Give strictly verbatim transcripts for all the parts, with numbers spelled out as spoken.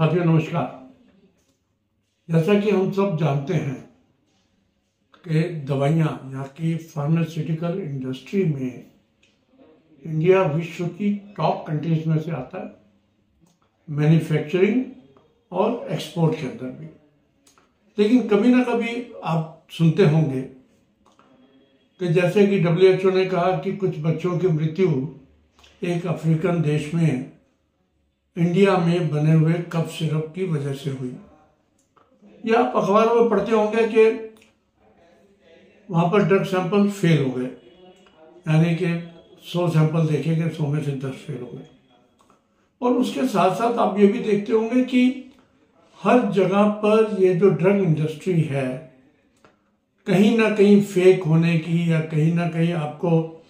साथियों नमस्कार। जैसा कि हम सब जानते हैं कि दवाइयाँ यहाँ की फार्मास्यूटिकल इंडस्ट्री में इंडिया विश्व की टॉप कंट्रीज में से आता है, मैन्युफैक्चरिंग और एक्सपोर्ट के अंदर भी। लेकिन कभी ना कभी आप सुनते होंगे कि जैसे कि डब्ल्यू एच ओ ने कहा कि कुछ बच्चों की मृत्यु एक अफ्रीकन देश में इंडिया में बने हुए कफ सिरप की वजह से हुई, या आप अखबारों में पढ़ते होंगे कि वहाँ पर ड्रग सैंपल फेल हो गए, यानी कि सौ सैंपल देखे गए, सौ में से दस फेल हो गए। और उसके साथ साथ आप ये भी देखते होंगे कि हर जगह पर ये जो ड्रग इंडस्ट्री है, कहीं ना कहीं फेक होने की या कहीं ना कहीं आपको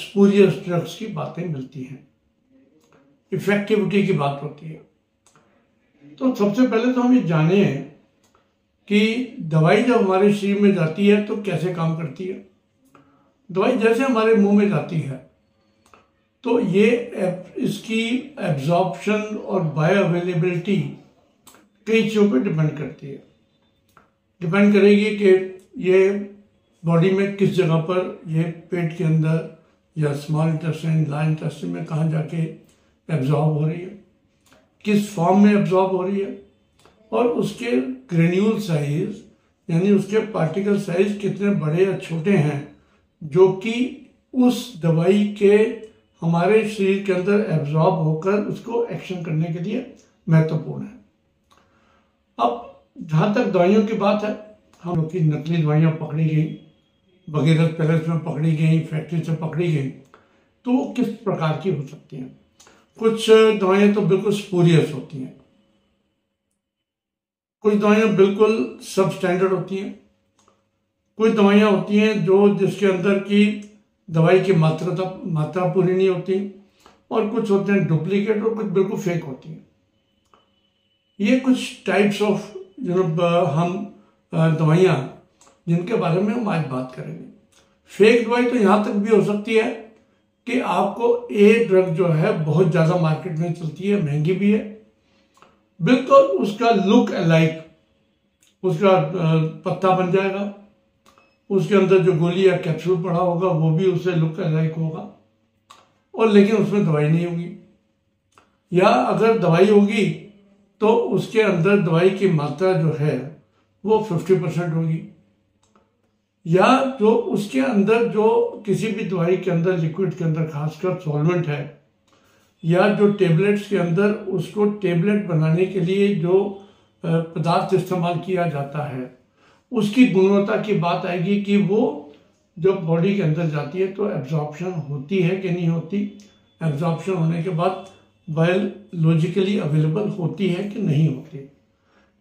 स्पूरियस ड्रग्स की बातें मिलती हैं, इफेक्टिविटी की बात होती है। तो सबसे पहले तो हम ये जाने कि दवाई जब हमारे शरीर में जाती है तो कैसे काम करती है। दवाई जैसे हमारे मुंह में जाती है तो ये इसकी एब्जॉर्प्शन और बायो अवेलेबिलिटी कई चीज़ों पर डिपेंड करती है। डिपेंड करेगी कि ये बॉडी में किस जगह पर, ये पेट के अंदर या स्मॉल इंटेस्टाइन, लार्ज इंटेस्टाइन में कहाँ जाके एब्जॉर्ब हो रही है, किस फॉर्म में एब्जॉर्ब हो रही है, और उसके ग्रेन्यूल साइज यानी उसके पार्टिकल साइज कितने बड़े या छोटे हैं, जो कि उस दवाई के हमारे शरीर के अंदर एब्जॉर्ब होकर उसको एक्शन करने के लिए महत्वपूर्ण है। अब जहाँ तक दवाइयों की बात है, हम लोग की नकली दवाइयाँ पकड़ी गई, बगैरत पैलेस में पकड़ी गई, फैक्ट्री से पकड़ी गई, तो किस प्रकार की हो सकती हैं। कुछ दवाइयाँ तो बिल्कुल स्पूरियस होती हैं, कुछ दवाइयाँ बिल्कुल सब स्टैंडर्ड होती हैं, कुछ दवाइयाँ होती हैं जो जिसके अंदर की दवाई की मात्रा मात्रा पूरी नहीं होती, और कुछ होते हैं डुप्लीकेट और कुछ बिल्कुल फेक होती हैं। ये कुछ टाइप्स ऑफ यू नो हम दवाइयाँ जिनके बारे में हम आज बात करेंगे। फेक दवाई तो यहाँ तक भी हो सकती है कि आपको ए ड्रग जो है बहुत ज़्यादा मार्केट में चलती है, महंगी भी है, बिल्कुल उसका लुक अलाइक, उसका पत्ता बन जाएगा, उसके अंदर जो गोली या कैप्सूल पड़ा होगा वो भी उसे लुक अलाइक होगा, और लेकिन उसमें दवाई नहीं होगी, या अगर दवाई होगी तो उसके अंदर दवाई की मात्रा जो है वो फिफ्टी परसेंट होगी, या जो उसके अंदर जो किसी भी दवाई के अंदर लिक्विड के अंदर खासकर सॉल्वेंट है, या जो टेबलेट्स के अंदर उसको टेबलेट बनाने के लिए जो पदार्थ इस्तेमाल किया जाता है उसकी गुणवत्ता की बात आएगी कि वो जब बॉडी के अंदर जाती है तो एब्जॉर्प्शन होती है कि नहीं होती, एब्जॉर्प्शन होने के बाद बायोलॉजिकली अवेलेबल होती है कि नहीं होती।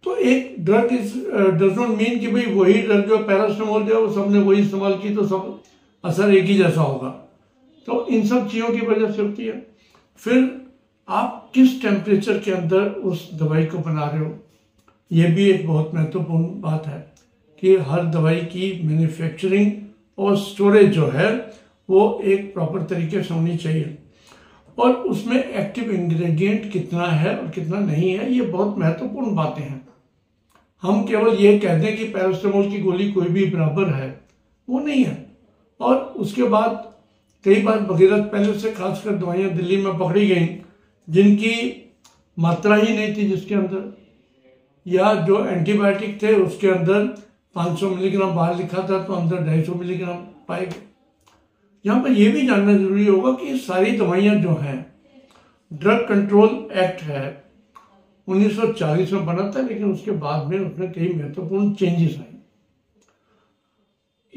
तो एक drug is does not mean कि भाई वही ड्रग जो पैरासिटामोल जो है वो सबने वही इस्तेमाल की तो सब असर एक ही जैसा होगा, तो इन सब चीज़ों की वजह से होती है। फिर आप किस टेम्परेचर के अंदर उस दवाई को बना रहे हो, ये भी एक बहुत महत्वपूर्ण बात है कि हर दवाई की मैन्युफैक्चरिंग और स्टोरेज जो है वो एक प्रॉपर तरीके से होनी चाहिए, और उसमें एक्टिव इंग्रेडिएंट कितना है और कितना नहीं है, ये बहुत महत्वपूर्ण बातें हैं। हम केवल ये कह दें कि पैरासिटामोल की गोली कोई भी बराबर है, वो नहीं है। और उसके बाद कई बार बगैरत पैलेस से खासकर दवाइयाँ दिल्ली में पकड़ी गई जिनकी मात्रा ही नहीं थी जिसके अंदर, या जो एंटीबायोटिक थे उसके अंदर पाँच सौ मिलीग्राम बाहर लिखा था तो अंदर ढाई सौ मिलीग्राम पाए गए। यहाँ पर यह भी जानना जरूरी होगा कि सारी दवाइयाँ जो हैं, ड्रग कंट्रोल एक्ट है उन्नीस सौ चालीस में बना था, लेकिन उसके बाद में उसमें कई महत्वपूर्ण चेंजेस आए।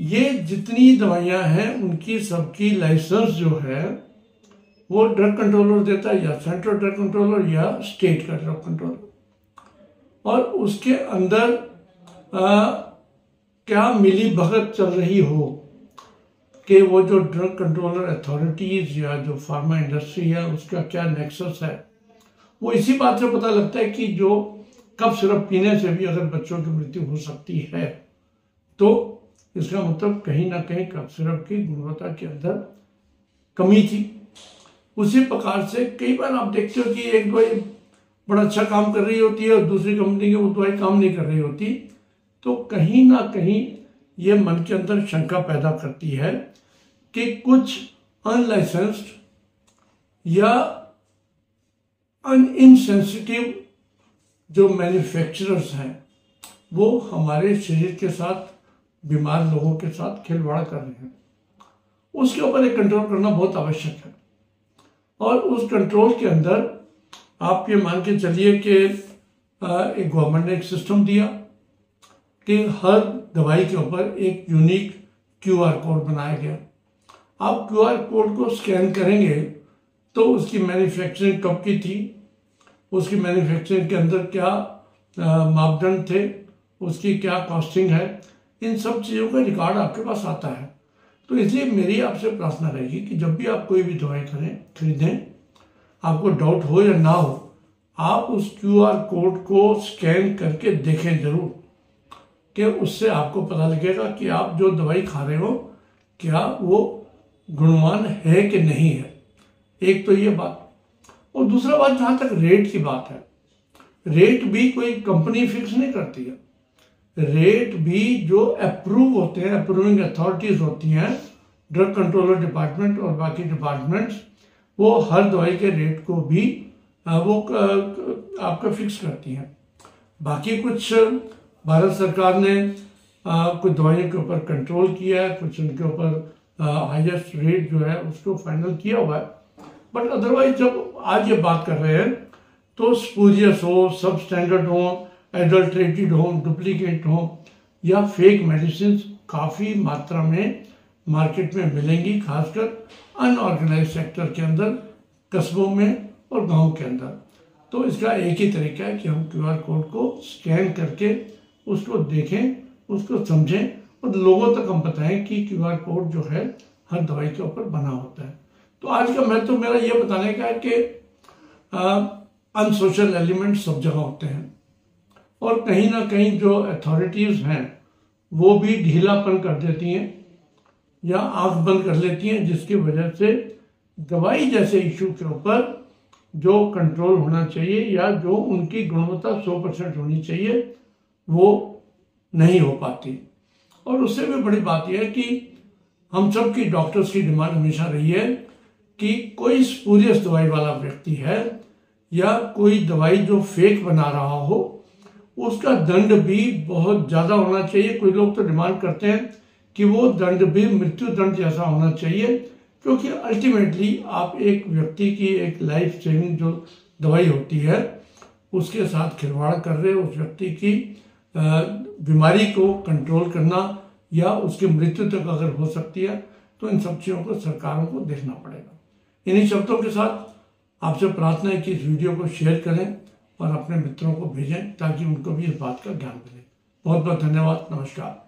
ये जितनी दवाइयां हैं उनकी सबकी लाइसेंस जो है वो ड्रग कंट्रोलर देता है, या सेंट्रल ड्रग कंट्रोलर या स्टेट का ड्रग कंट्रोलर, और उसके अंदर आ, क्या मिली भगत चल रही हो कि वो जो ड्रग कंट्रोलर अथॉरिटीज़ या जो फार्मा इंडस्ट्री है उसका क्या नेक्सस है, वो इसी बात से पता लगता है कि जो कफ सिरप पीने से भी अगर बच्चों की मृत्यु हो सकती है तो इसका मतलब कहीं ना कहीं कफ सिरप की गुणवत्ता के अंदर कमी थी। उसी प्रकार से कई बार आप देखते हो कि एक दवाई बड़ा अच्छा काम कर रही होती है और दूसरी कंपनी की उतना काम नहीं कर रही होती, तो कहीं ना कहीं ये मन के अंदर शंका पैदा करती है कि कुछ अनलाइसेंस्ड या अनइनसेंसिटिव जो मैन्युफैक्चरर्स हैं वो हमारे शरीर के साथ, बीमार लोगों के साथ खिलवाड़ कर रहे हैं। उसके ऊपर एक कंट्रोल करना बहुत आवश्यक है और उस कंट्रोल के अंदर आप ये मान के चलिए कि एक गवर्नमेंट ने एक सिस्टम दिया कि हर दवाई के ऊपर एक यूनिक क्यूआर कोड बनाया गया। आप क्यूआर कोड को स्कैन करेंगे तो उसकी मैन्युफैक्चरिंग कब की थी, उसकी मैन्युफैक्चरिंग के अंदर क्या मापदंड थे, उसकी क्या कॉस्टिंग है, इन सब चीज़ों का रिकॉर्ड आपके पास आता है। तो इसलिए मेरी आपसे प्रार्थना रहेगी कि जब भी आप कोई भी दवाई करें खरीदें, आपको डाउट हो या ना हो, आप उस क्यूआर कोड को स्कैन करके देखें जरूर कि उससे आपको पता लगेगा कि आप जो दवाई खा रहे हो क्या वो गुणवान है कि नहीं है। एक तो ये बात, और दूसरा बात जहाँ तक रेट की बात है, रेट भी कोई कंपनी फिक्स नहीं करती है। रेट भी जो अप्रूव होते हैं, अप्रूविंग अथॉरिटीज होती हैं, ड्रग कंट्रोलर डिपार्टमेंट और बाकी डिपार्टमेंट्स, वो हर दवाई के रेट को भी वो आपका फिक्स करती हैं। बाकी कुछ भारत सरकार ने कुछ दवाइयों के ऊपर कंट्रोल किया है, कुछ उनके ऊपर हाईएस्ट रेट जो है उसको फाइनल किया हुआ है। बट अदरवाइज जब आज ये बात कर रहे हैं तो स्पूरियस हो, सब स्टैंडर्ड हो, एडल्ट्रेटेड हो, डुप्लीकेट हो या फेक मेडिसिन काफ़ी मात्रा में मार्केट में मिलेंगी, खासकर अनऑर्गेनाइज सेक्टर के अंदर, कस्बों में और गांव के अंदर। तो इसका एक ही तरीका है कि हम क्यूआर कोड को स्कैन करके उसको देखें, उसको समझें और लोगों तक हम बताएं कि क्यूआर कोड जो है हर दवाई के ऊपर बना होता है। तो आज का महत्व तो मेरा ये बताने का है कि अनसोशल एलिमेंट सब जगह होते हैं और कहीं ना कहीं जो अथॉरिटीज़ हैं वो भी ढीलापन कर देती हैं या आंख बंद कर लेती हैं, जिसकी वजह से दवाई जैसे इशू के ऊपर जो कंट्रोल होना चाहिए या जो उनकी गुणवत्ता सौ परसेंट होनी चाहिए वो नहीं हो पाती। और उससे भी बड़ी बात यह है कि हम सब की, डॉक्टर्स की डिमांड हमेशा रही है कि कोई स्पूरियस दवाई वाला व्यक्ति है या कोई दवाई जो फेक बना रहा हो उसका दंड भी बहुत ज़्यादा होना चाहिए। कुछ लोग तो डिमांड करते हैं कि वो दंड भी मृत्यु दंड जैसा होना चाहिए, क्योंकि अल्टीमेटली आप एक व्यक्ति की एक लाइफ सेविंग जो दवाई होती है उसके साथ खिलवाड़ कर रहे हो। उस व्यक्ति की बीमारी को कंट्रोल करना या उसकी मृत्यु तक अगर हो सकती है तो इन सब चीज़ों को सरकारों को देखना पड़ेगा। इन्हीं शब्दों के साथ आपसे प्रार्थना है कि इस वीडियो को शेयर करें और अपने मित्रों को भेजें ताकि उनको भी इस बात का ज्ञान मिले। बहुत बहुत धन्यवाद। नमस्कार।